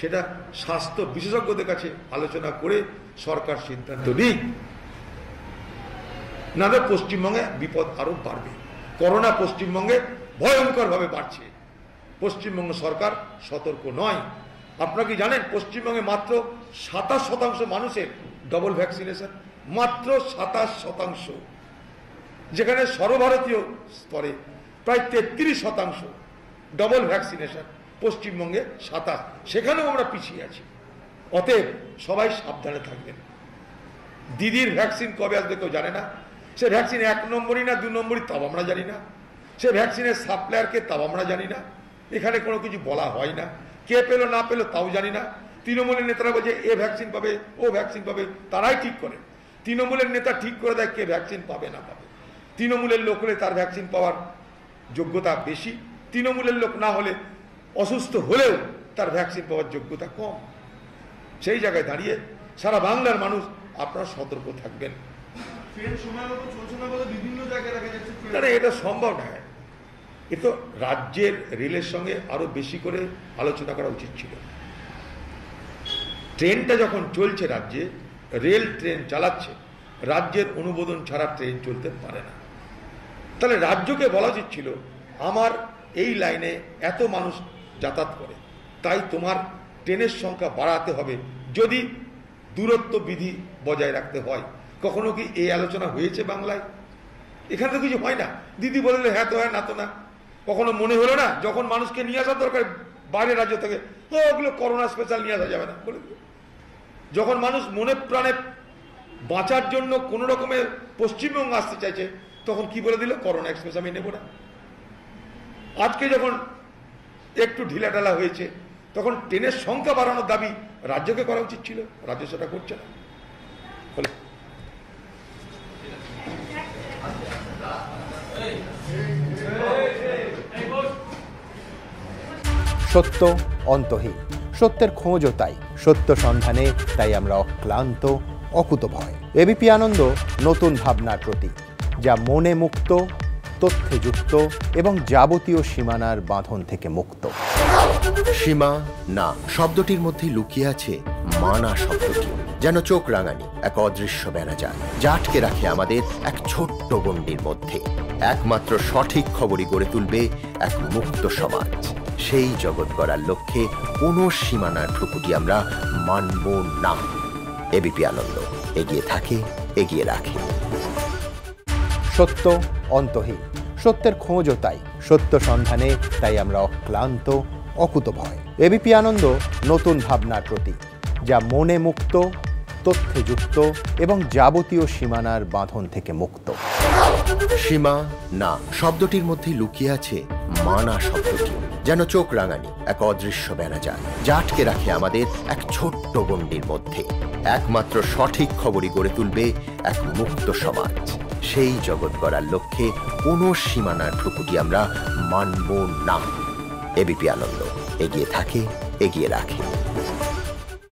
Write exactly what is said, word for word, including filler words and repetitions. সেটা স্বাস্থ্য বিশেষজ্ঞদের কাছে আলোচনা করে সরকার সিদ্ধান্ত নিক, নাহলে পশ্চিমবঙ্গে বিপদ আরো বাড়বে। করোনা পশ্চিমবঙ্গে ভয়ঙ্করভাবে বাড়ছে, পশ্চিমবঙ্গ সরকার সতর্ক নয়। আপনারা কি জানেন পশ্চিমবঙ্গে মাত্র সাতাশ শতাংশ মানুষের ডবল ভ্যাকসিনেশন, মাত্র সাতাশ শতাংশ, যেখানে সর্বভারতীয় স্তরে প্রায় তেত্রিশ শতাংশ ডবল ভ্যাকসিনেশন, পশ্চিমবঙ্গে সাতাশ, সেখানেও আমরা পিছিয়ে আছি। অতএব সবাই সাবধানে থাকবেন। দিদির ভ্যাকসিন কবে আসবে কেউ জানে না, সে ভ্যাকসিন এক নম্বরই না দু নম্বরই তাও আমরা জানি না, সে ভ্যাকসিনের সাপ্লায়ারকে তাও আমরা জানি না, এখানে কোনো কিছু বলা হয় না, কে পেলো না পেলো তাও জানি না। তৃণমূলের নেতারা বলছে এ ভ্যাকসিন পাবে ও ভ্যাকসিন পাবে, তারাই ঠিক করে, তৃণমূলের নেতা ঠিক করে দেয় কে ভ্যাকসিন পাবে না পাবে। তৃণমূলের লোক হলে তার ভ্যাকসিন পাওয়ার যোগ্যতা বেশি, তৃণমূলের লোক না হলে অসুস্থ হলেও তার ভ্যাকসিন পাওয়ার যোগ্যতা কম। সেই জায়গায় দাঁড়িয়ে সারা বাংলার মানুষ আপনারা সতর্ক থাকবেন। না এটা সম্ভব না, এ তো রাজ্যের রেলের সঙ্গে আরো বেশি করে আলোচনা করা উচিত ছিল। ট্রেনটা যখন চলছে রাজ্যে, রেল ট্রেন চালাচ্ছে, রাজ্যের অনুমোদন ছাড়া ট্রেন চলতে পারে না, তাহলে রাজ্যকে বলা উচিত ছিল আমার এই লাইনে এত মানুষ যাতায়াত করে, তাই তোমার ট্রেনের সংখ্যা বাড়াতে হবে যদি দূরত্ব বিধি বজায় রাখতে হয়। কখনো কি এই আলোচনা হয়েছে বাংলায়? এখানে তো কিছু হয় না, দিদি বললে হ্যাঁ তো হ্যাঁ না তো না, কখনো মনে হলো না যখন মানুষকে নিয়ে আসার দরকার বাইরে রাজ্য থেকে, তো ওগুলো করোনা স্পেশাল নিয়ে আসা যাবে না বলে দিল। যখন মানুষ মনে প্রাণে বাঁচার জন্য কোনো রকমের পশ্চিমবঙ্গ আসতে চাইছে তখন কি বলে দিল করোনা এক্সপ্রেস আমি নেব না। আজকে যখন একটু ঢিলাঢালা হয়েছে তখন ট্রেনের সংখ্যা বাড়ানোর দাবি রাজ্যকে করা উচিত ছিল, রাজ্য সেটা করছে না। সত্য অন্তহীন, সত্যের খোঁজও তাই, সত্য সন্ধানে তাই আমরা অক্লান্ত অকুতভয়। এবিপি আনন্দ নতুন ভাবনার প্রতীক, যা মনে মুক্ত, তথ্যে যুক্ত এবং যাবতীয় সীমানার বাঁধন থেকে মুক্ত। সীমা না শব্দটির মধ্যে লুকিয়ে আছে মানা শব্দটি, যেন চোখ রাঙানি এক অদৃশ্য ব্যানাজাল যা আটকে রাখে আমাদের এক ছোট্ট গণ্ডির মধ্যে। একমাত্র সঠিক খবরই গড়ে তুলবে এক মুক্ত সমাজ। সেই জগৎ গড়ার লক্ষ্যে কোনো সীমানার ঠুকুটি আমরা মানব না। এবিপি আনন্দ এগিয়ে থাকে, এগিয়ে রাখে। সত্য অন্তহীন, সত্যের খোঁজও তাই, সত্য সন্ধানে তাই আমরা অক্লান্ত অকুতভয়। এবিপি আনন্দ নতুন ভাবনার প্রতীক, যা মনে মুক্ত, তথ্যে যুক্ত এবং যাবতীয় সীমানার বাঁধন থেকে মুক্ত। সীমা না শব্দটির মধ্যে লুকিয়ে আছে মানা শব্দটি, যেন চোখ রাঙানি এক অদৃশ্য ব্যানাজাল যা আটকে রাখে আমাদের এক ছোট্ট গণ্ডির মধ্যে। একমাত্র সঠিক খবরই গড়ে তুলবে এক মুক্ত সমাজ। সেই জগৎ গড়ার লক্ষ্যে কোনো সীমানার ঠুকুটি আমরা মানব না। এবিপি আনন্দ এগিয়ে থাকে, এগিয়ে রাখে।